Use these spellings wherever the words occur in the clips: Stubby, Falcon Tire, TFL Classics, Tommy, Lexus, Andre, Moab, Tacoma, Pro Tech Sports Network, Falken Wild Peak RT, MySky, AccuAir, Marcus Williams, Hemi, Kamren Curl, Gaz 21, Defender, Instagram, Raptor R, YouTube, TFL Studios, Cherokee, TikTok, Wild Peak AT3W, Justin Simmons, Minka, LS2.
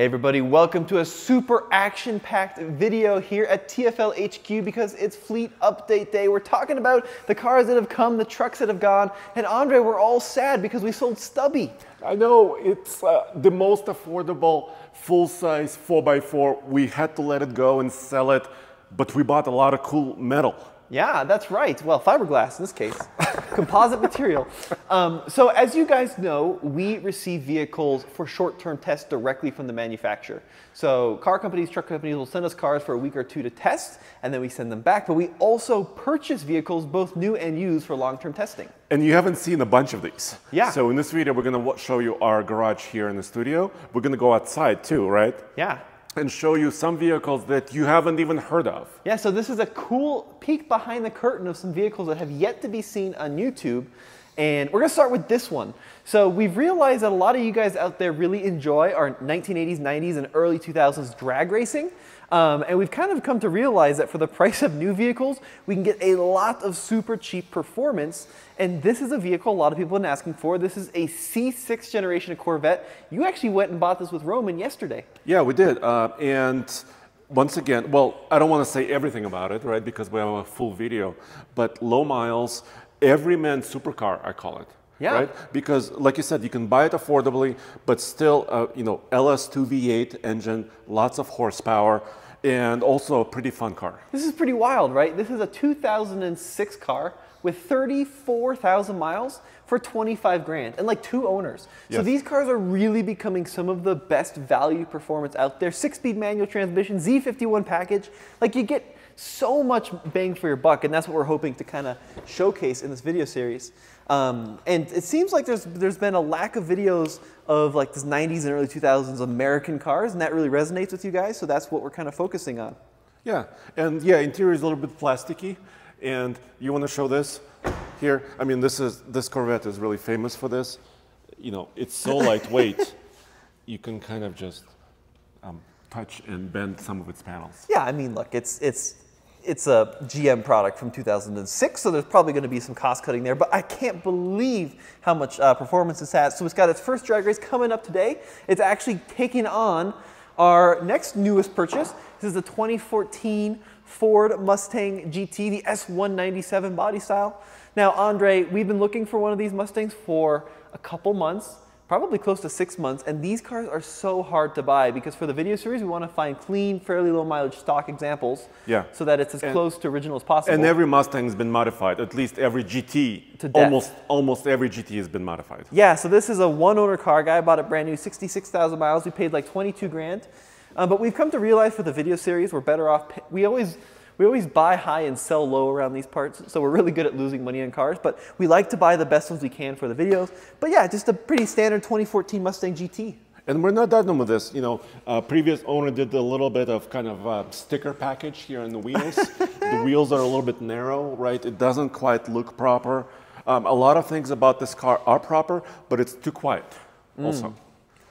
Hey everybody, welcome to a super action-packed video here at TFL HQ because it's fleet update day. We're talking about the cars that have come, the trucks that have gone, and Andre, we're all sad because we sold Stubby. I know, it's the most affordable full-size 4x4. We had to let it go and sell it, but we bought a lot of cool metal. Yeah, that's right. Well, fiberglass in this case, composite material. So as you guys know, we receive vehicles for short-term tests directly from the manufacturer. So car companies, truck companies will send us cars for a week or two to test, and then we send them back. But we also purchase vehicles, both new and used, for long-term testing. And you haven't seen a bunch of these. Yeah. So in this video, we're going to show you our garage here in the studio. We're going to go outside too, right? Yeah. And show you some vehicles that you haven't even heard of. Yeah, so this is a cool peek behind the curtain of some vehicles that have yet to be seen on YouTube. And we're gonna start with this one. So we've realized that a lot of you guys out there really enjoy our 1980s, 90s, and early 2000s drag racing. And we've kind of come to realize that for the price of new vehicles, we can get a lot of super cheap performance. And this is a vehicle a lot of people have been asking for. This is a C6 generation Corvette. You actually went and bought this with Roman yesterday. Yeah, we did. And once again, well, I don't want to say everything about it, right? Because we have a full video, but low miles, every man supercar, I call it. Yeah. Right? Because like you said, you can buy it affordably, but still, you know, LS2 V8 engine, lots of horsepower, and also a pretty fun car. This is pretty wild, right? This is a 2006 car with 34,000 miles for 25 grand and like two owners. Yes. So these cars are really becoming some of the best value performance out there. 6-speed manual transmission, Z51 package, like you get so much bang for your buck, and that's what we're hoping to kind of showcase in this video series. And it seems like there's been a lack of videos of like this 90s and early 2000s American cars, and that really resonates with you guys, so that's what we're kind of focusing on. Yeah, and yeah, interior is a little bit plasticky, and you want to show this here? I mean, this Corvette is really famous for this. You know, it's so lightweight, you can kind of just touch and bend some of its panels. Yeah, I mean, look, it's a GM product from 2006, so there's probably going to be some cost cutting there, but I can't believe how much performance this has. So it's got its first drag race coming up today. It's actually taking on our next newest purchase. This is the 2014 Ford Mustang GT, the S197 body style. Now, Andre, we've been looking for one of these Mustangs for a couple months, probably close to 6 months, and these cars are so hard to buy because for the video series, we want to find clean, fairly low mileage stock examples. Yeah. So that it's as close to original as possible. And every Mustang's been modified, at least every GT, to death. Almost every GT has been modified. Yeah, so this is a one owner car. Guy bought it brand new, 66,000 miles. We paid like 22 grand. But we've come to realize for the video series, we're better off, we always buy high and sell low around these parts, so we're really good at losing money on cars, but we like to buy the best ones we can for the videos. But yeah, just a pretty standard 2014 Mustang GT. And we're not done with this. You know, previous owner did a little bit of kind of sticker package here on the wheels. The wheels are a little bit narrow, right? It doesn't quite look proper. A lot of things about this car are proper, but it's too quiet also.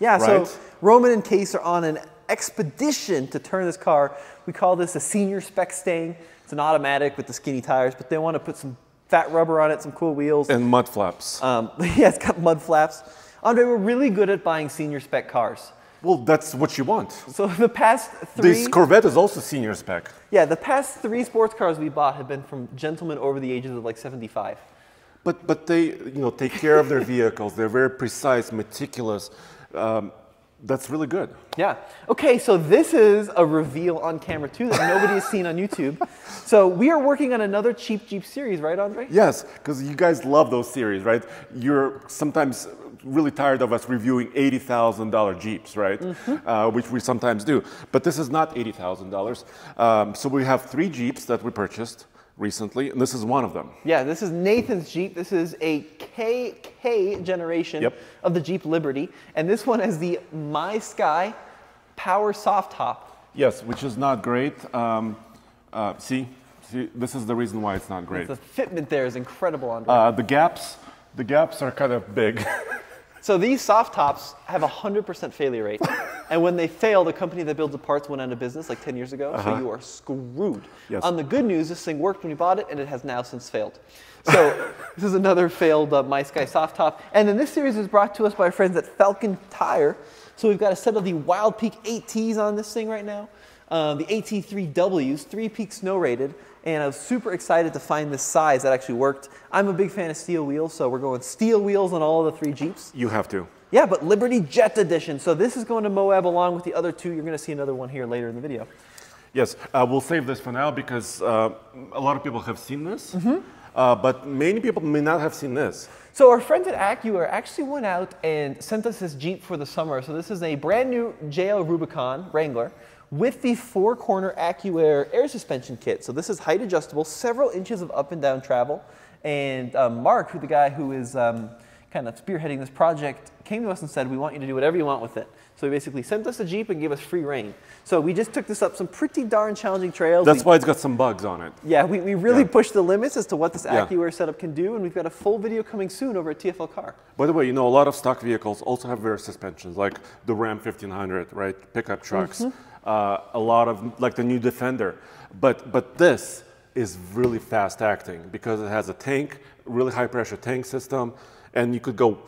Yeah, right? So Roman and Case are on an expedition to turn this car. We call this a senior spec Stang. It's an automatic with the skinny tires, but they want to put some fat rubber on it, some cool wheels. And mud flaps. Yeah, it's got mud flaps. Andre, we're really good at buying senior spec cars. Well, that's what you want. So the past three... This Corvette is also senior spec. Yeah, the past three sports cars we bought have been from gentlemen over the ages of like 75. But they, you know, take care of their vehicles. They're very precise, meticulous. That's really good. Yeah. Okay, so this is a reveal on camera too that nobody has seen on YouTube. So we are working on another cheap Jeep series, right, Andre? Yes, because you guys love those series, right? You're sometimes really tired of us reviewing $80,000 Jeeps, right? Mm-hmm. Which we sometimes do. But this is not $80,000. So we have three Jeeps that we purchased recently, and this is one of them. Yeah, this is Nathan's Jeep. This is a KK generation of the Jeep Liberty, and this one has the MySky power soft top. Yes, which is not great. See, this is the reason why it's not great. The fitment there is incredible, Andre. The gaps are kind of big. So these soft tops have a 100% failure rate. And when they fail, the company that builds the parts went out of business like 10 years ago, so you are screwed. Yes. On the good news, this thing worked when you bought it, and it has now since failed. So this is another failed MySky soft top. And then this series is brought to us by our friends at Falcon Tire. So we've got a set of the Wild Peak ATs on this thing right now, the AT3Ws, 3-peak snow rated, and I was super excited to find this size that actually worked. I'm a big fan of steel wheels, so we're going steel wheels on all of the 3 Jeeps. You have to. Yeah, but Liberty Jet Edition. So this is going to Moab along with the other 2. You're going to see another one here later in the video. Yes, we'll save this for now because a lot of people have seen this, but many people may not have seen this. So our friends at AccuAir actually went out and sent us this Jeep for the summer. So this is a brand new JL Rubicon Wrangler with the 4-corner AccuAir air suspension kit. So this is height adjustable, several inches of up and down travel. And Mark, who the guy who is kind of spearheading this project, came to us and said, we want you to do whatever you want with it. So he basically sent us a Jeep and gave us free rein. So we just took this up some pretty darn challenging trails. That's why it's got some bugs on it. Yeah, we really pushed the limits as to what this AccuAir setup can do, and we've got a full video coming soon over at TFL Car. By the way, you know, a lot of stock vehicles also have rear suspensions, like the Ram 1500, right? Pickup trucks, a lot of, like the new Defender. But this is really fast acting because it has a tank, really high pressure tank system, and you could go.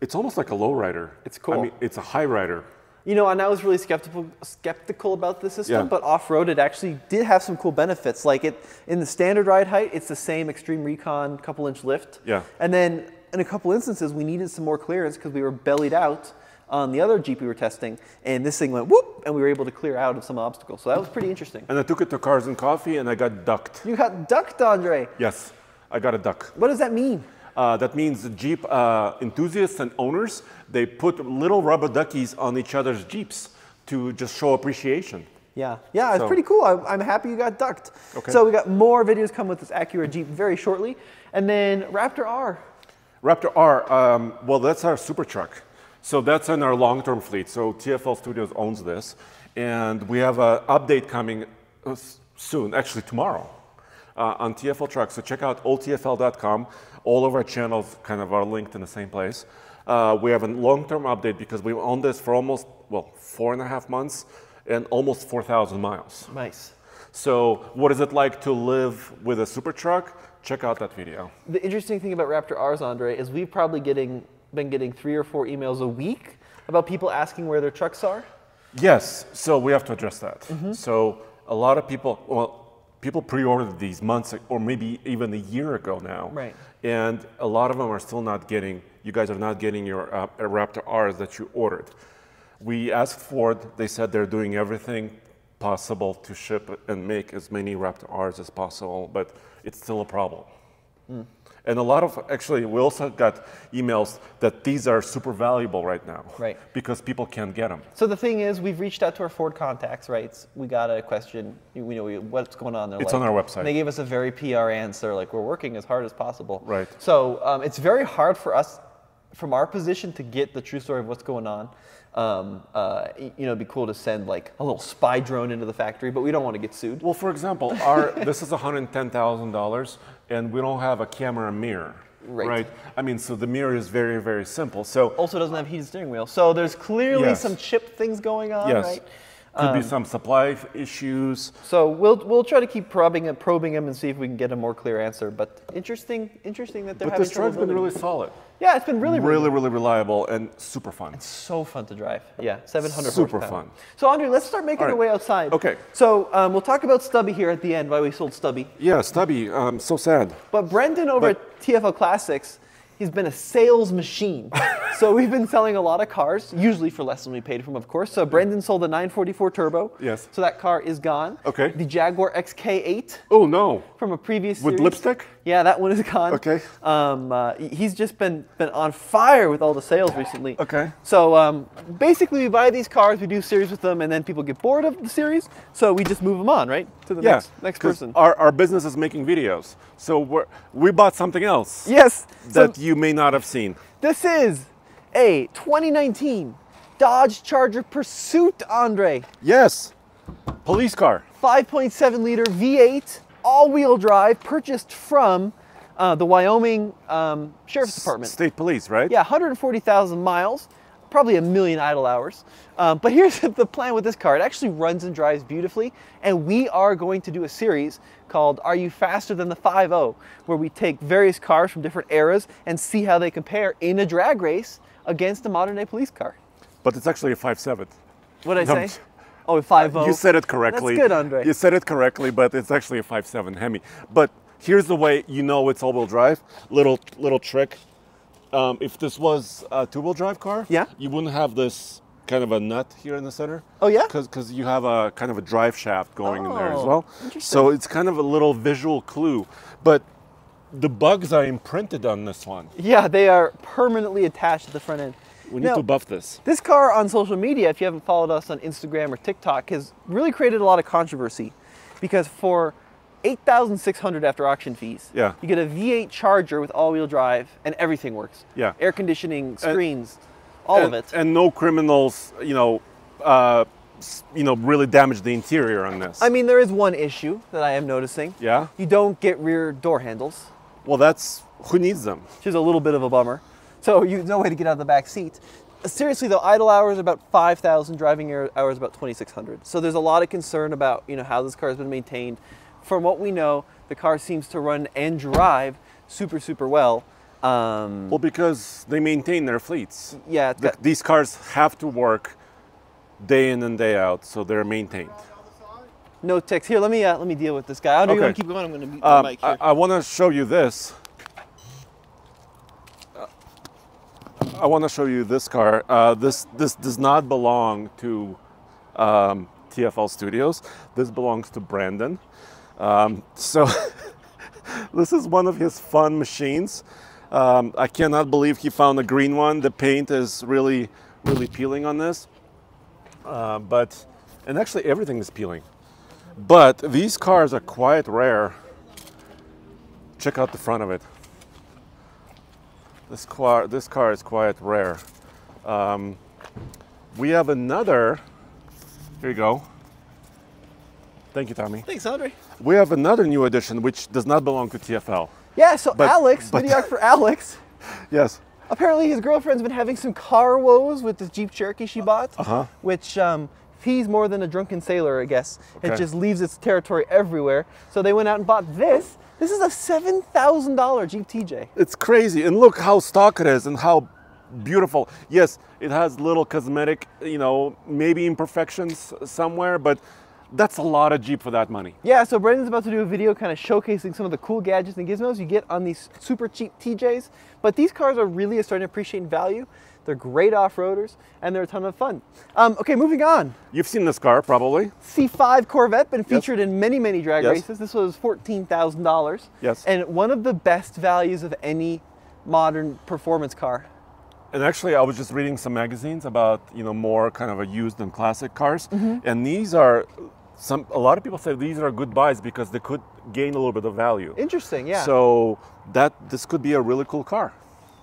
It's almost like a lowrider. It's cool. I mean, it's a highrider. You know, and I was really skeptical about this system, but off-road it actually did have some cool benefits. Like it in the standard ride height, it's the same Extreme Recon couple-inch lift. Yeah. And then in a couple instances, we needed some more clearance because we were bellied out on the other Jeep we were testing, and this thing went whoop, and we were able to clear out of some obstacles. So that was pretty interesting. And I took it to Cars and Coffee, and I got ducked. You got ducked, Andre. Yes, I got a duck. What does that mean? That means the Jeep enthusiasts and owners, they put little rubber duckies on each other's Jeeps to just show appreciation. Yeah, yeah, it's pretty cool. I'm happy you got ducked. Okay. So we got more videos coming with this AccuAir Jeep very shortly. And then Raptor R. Raptor R, well, that's our super truck. So that's in our long-term fleet. So TFL Studios owns this. And we have an update coming soon, actually tomorrow, on TFL Trucks. So check out oldtfl.com. All of our channels kind of are linked in the same place. We have a long-term update because we've owned this for almost, well, 4.5 months and almost 4,000 miles. Nice. So what is it like to live with a super truck? Check out that video. The interesting thing about Raptor R's, Andre, is we've probably been getting 3 or 4 emails a week about people asking where their trucks are. Yes, so we have to address that. So a lot of people, well, people pre-ordered these months or maybe even a year ago now. Right. And a lot of them are still not getting, you guys are not getting your Raptor R's that you ordered. We asked Ford, they said they're doing everything possible to ship and make as many Raptor R's as possible, but it's still a problem. And a lot of, actually, we also got emails that these are super valuable right now. Right. Because people can't get them. So the thing is, we've reached out to our Ford contacts, right? We got a question, we know what's going on. It's like, on our website. And they gave us a very PR answer, like, we're working as hard as possible. Right. So it's very hard for us, from our position, to get the true story of what's going on. You know, it'd be cool to send like a little spy drone into the factory, but we don't want to get sued. Well, for example, this is $110,000 and we don't have a camera mirror, right? I mean, so the mirror is very, very simple. So also doesn't have heated steering wheel. So there's clearly some chip things going on, right? Could be some supply issues. So we'll try to keep probing them and see if we can get a more clear answer. But interesting that they're having trouble. But this truck's been really solid. Yeah, it's been really reliable and super fun. It's so fun to drive. Yeah, 700 horsepower. Super fun. So Andre, let's start making our way outside. Okay. So we'll talk about Stubby here at the end. Why we sold Stubby? Yeah, Stubby. So sad. But Brendan over at TFL Classics, he's been a sales machine. So we've been selling a lot of cars, usually for less than we paid for them, of course. So Brendan sold the 944 Turbo. Yes. So that car is gone. Okay. The Jaguar XK8. Oh, no. From a previous series. With lipstick? Yeah, that one is gone. Okay. He's just been on fire with all the sales recently. Okay. So basically, we buy these cars, we do series with them, and then people get bored of the series, so we just move them on, right? To the next person. Our business is making videos, so we bought something else. Yes. That you may not have seen. This is a 2019 Dodge Charger Pursuit, Andre. Yes, police car. 5.7 liter V8, all-wheel drive, purchased from the Wyoming Sheriff's Department. State Police, right? Yeah, 140,000 miles, probably 1 million idle hours. But here's the plan with this car. It actually runs and drives beautifully, and we are going to do a series called Are You Faster Than the 5.0, where we take various cars from different eras and see how they compare in a drag race against a modern-day police car. But it's actually a 5.7. What did I say? Oh, a 5.0. You said it correctly. That's good, Andre. You said it correctly, but it's actually a 5.7 Hemi. But here's the way you know it's all-wheel drive. Little trick. If this was a two-wheel drive car, yeah, you wouldn't have this kind of a nut here in the center. Oh, yeah? Because you have a kind of a drive shaft going in there as well. So it's kind of a little visual clue. But the bugs are imprinted on this one. Yeah, they are permanently attached at the front end. We need to buff this. This car on social media, if you haven't followed us on Instagram or TikTok, has really created a lot of controversy because for $8,600 after auction fees, yeah, you get a V8 Charger with all-wheel drive and everything works. Yeah. Air conditioning, screens, all of it. And no criminals, really damage the interior on this. I mean, there is one issue that I am noticing. Yeah? You don't get rear door handles. Well, that's, who needs them? Which is a little bit of a bummer. So you no way to get out of the back seat. Seriously though, idle hours about 5,000, driving hours about 2,600. So there's a lot of concern about how this car has been maintained. From what we know, the car seems to run and drive super, super well. Well, because they maintain their fleets. Yeah. These cars have to work day in and day out, so they're maintained. No ticks. Here, let me deal with this guy. I don't want to keep going. I'm going to mute the mic here. I want to show you this. I want to show you this car. This does not belong to TFL Studios. This belongs to Brandon. So this is one of his fun machines. I cannot believe he found a green one. The paint is really, really peeling on this. And actually everything is peeling. But these cars are quite rare. Check out the front of it. This car is quite rare. We have another, here you go. Thank you, Tommy. Thanks, Andre. We have another new addition, which does not belong to TFL. Yeah, so videographer Alex. Yes. Apparently his girlfriend's been having some car woes with this Jeep Cherokee she bought, which he's more than a drunken sailor, I guess. Okay. It just leaves its territory everywhere. So they went out and bought this. This is a $7,000 Jeep TJ. It's crazy, and look how stock it is and how beautiful. Yes, it has little cosmetic, maybe imperfections somewhere, but that's a lot of Jeep for that money. Yeah, so Brandon's about to do a video kind of showcasing some of the cool gadgets and gizmos you get on these super cheap TJs, but these cars are really starting to appreciate in value. They're great off-roaders, and they're a ton of fun. Okay, moving on. You've seen this car, probably. C5 Corvette, been featured in many, many drag races. This was $14,000. Yes. And one of the best values of any modern performance car. And actually, I was just reading some magazines about, more kind of used and classic cars. Mm-hmm. And these are, a lot of people say these are good buys because they could gain a little bit of value. Interesting, yeah. So this could be a really cool car.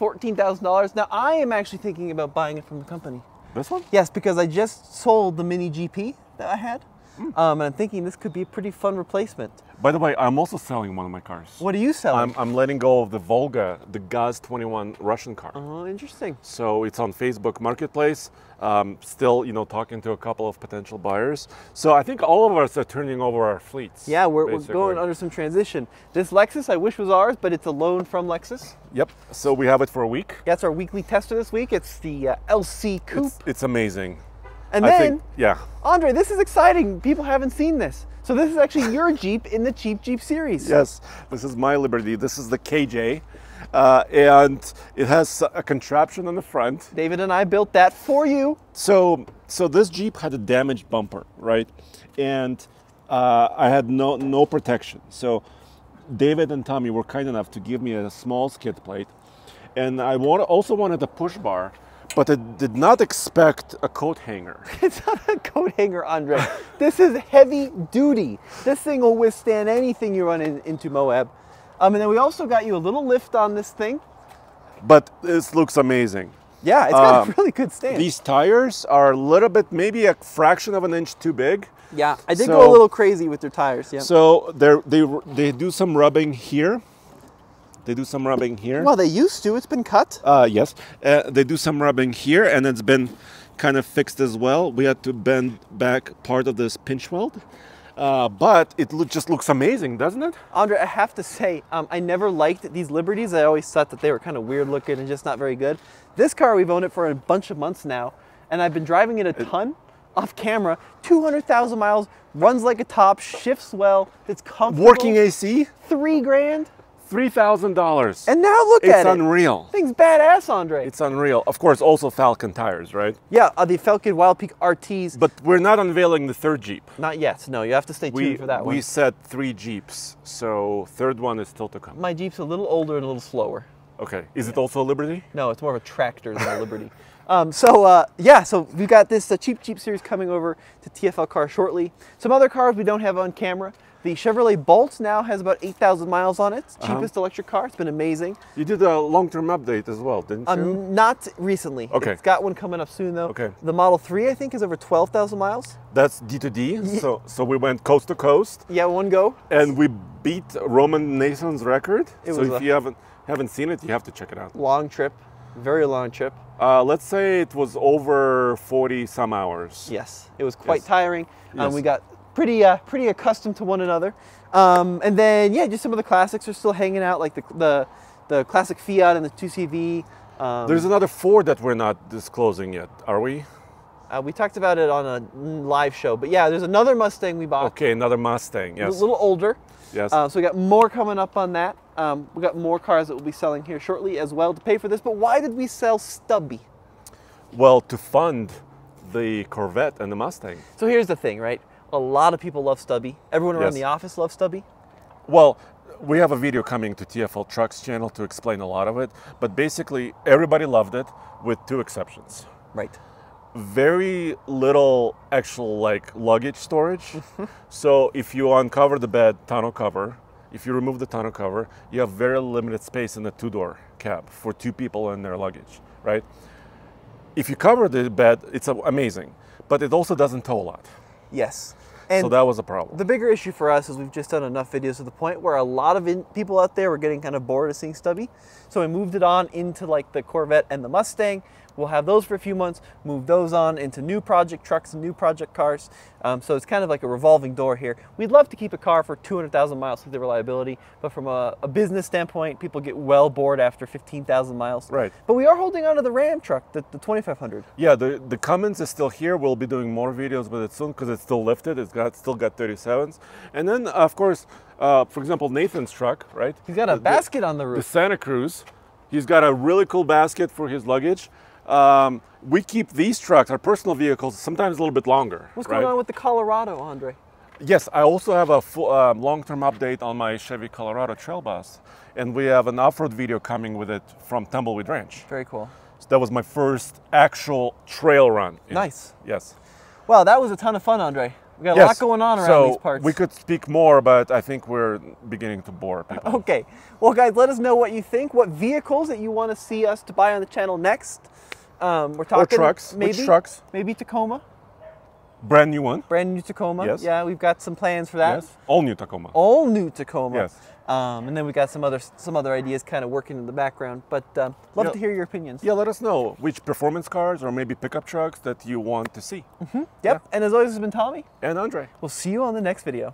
$14,000. Now, I am actually thinking about buying it from the company. This one? Yes, because I just sold the Mini GP that I had, and I'm thinking this could be a pretty fun replacement. By the way, I'm also selling one of my cars. What are you selling? I'm letting go of the Volga, the Gaz 21 Russian car. Oh, interesting. So it's on Facebook Marketplace, still, talking to a couple of potential buyers. So I think all of us are turning over our fleets. Yeah, we're going under some transition. This Lexus, I wish was ours, but it's a loan from Lexus. Yep, so we have it for a week. That's our weekly tester this week. It's the LC Coupe. It's amazing. And then, Andre, this is exciting. People haven't seen this. So this is actually your Jeep in the Cheap Jeep series. Yes, this is my Liberty. This is the KJ, and it has a contraption on the front. David and I built that for you. So this Jeep had a damaged bumper, right? And I had no protection. So David and Tommy were kind enough to give me a small skid plate, and I also wanted a push bar. But I did not expect a coat hanger. It's not a coat hanger, Andre. This is heavy duty. This thing will withstand anything you run into Moab. And then we also got you a little lift on this thing. But this looks amazing. Yeah, it's got a really good stand. These tires are a little bit, maybe a fraction of an inch too big. Yeah, I did go a little crazy with their tires. Yeah. So they do some rubbing here. They do some rubbing here. Well, they used to. It's been cut. Yes. They do some rubbing here, and it's been kind of fixed as well. We had to bend back part of this pinch weld. But it just looks amazing, doesn't it? Andre, I have to say, I never liked these Liberties. I always thought that they were kind of weird looking and just not very good. This car, we've owned it for a bunch of months now, and I've been driving it a ton off camera. 200,000 miles, runs like a top, shifts well, it's comfortable. Working AC? $3 grand. $3,000. And now look at it. It's unreal. Thing's badass, Andre. It's unreal. Of course, also Falcon tires, right? Yeah, the Falken Wild Peak RTs. But we're not unveiling the third Jeep. Not yet. No, you have to stay tuned for that one. We said 3 Jeeps, so third one is still to come. My Jeep's a little older and a little slower. Okay. Is it also a Liberty? No, it's more of a tractor than a Liberty. Yeah, so we've got this Cheap Jeep series coming over to TFL Car shortly. Some other cars we don't have on camera. The Chevrolet Bolt now has about 8,000 miles on it. It's cheapest electric car. It's been amazing. You did a long-term update as well, didn't you? Not recently. Okay. It's got one coming up soon, though. Okay. The Model 3, I think, is over 12,000 miles. That's D2D, so we went coast to coast. Yeah, one go. And we beat Roman Nathan's record. So if you haven't seen it, you have to check it out. Long trip. Very long trip. Let's say it was over 40-some hours. Yes. It was quite tiring. We got pretty accustomed to one another. And then, yeah, just some of the classics are still hanging out, like the classic Fiat and the 2CV. There's another Ford that we're not disclosing yet, are we? We talked about it on a live show, but yeah, there's another Mustang we bought. Okay, another Mustang, yes. A little older. Yes. So we got more coming up on that. We got more cars that we'll be selling here shortly as well to pay for this. But why did we sell Stubby? Well, to fund the Corvette and the Mustang. So here's the thing, right? A lot of people love Stubby. Everyone around the office loves Stubby. Well, we have a video coming to TFL Trucks channel to explain a lot of it, but basically everybody loved it with 2 exceptions. Right. Very little actual like luggage storage. So if you uncover the bed tonneau cover, if you remove the tonneau cover, you have very limited space in the 2-door cab for 2 people and their luggage, right? If you cover the bed, it's amazing, but it also doesn't tow a lot. Yes. And so that was a problem. The bigger issue for us is we've just done enough videos to the point where a lot of people out there were getting kind of bored of seeing Stubby. So we moved it on into like the Corvette and the Mustang. We'll have those for a few months, move those on into new project trucks and new project cars. So it's kind of like a revolving door here. We'd love to keep a car for 200,000 miles with the reliability, but from a business standpoint, people get well bored after 15,000 miles. Right. But we are holding on to the Ram truck, the 2500. Yeah, the Cummins is still here. We'll be doing more videos with it soon because it's still lifted. It's still got 37s. And then, of course, for example, Nathan's truck, right? He's got a basket on the roof. The Santa Cruz. He's got a really cool basket for his luggage. We keep these trucks, our personal vehicles, sometimes a little bit longer. What's going on with the Colorado, Andre? Yes, I also have a long-term update on my Chevy Colorado Trail Bus, and we have an off-road video coming with it from Tumbleweed Ranch. Very cool. So that was my first actual trail run. Nice. Yes. Wow, that was a ton of fun, Andre. We got a lot going on around these parts. We could speak more, but I think we're beginning to bore people. Okay. Well, guys, let us know what you think, what vehicles that you want to see us to buy on the channel next. We're talking trucks. Maybe, which trucks? Maybe Tacoma. Brand new one. Brand new Tacoma. Yes. Yeah, we've got some plans for that. Yes. All new Tacoma. All new Tacoma. Yes. And then we got some other ideas kind of working in the background, but love to hear your opinions. Yeah, let us know which performance cars or maybe pickup trucks that you want to see. Mm-hmm. Yep. Yeah. And as always, it's been Tommy. And Andre. We'll see you on the next video.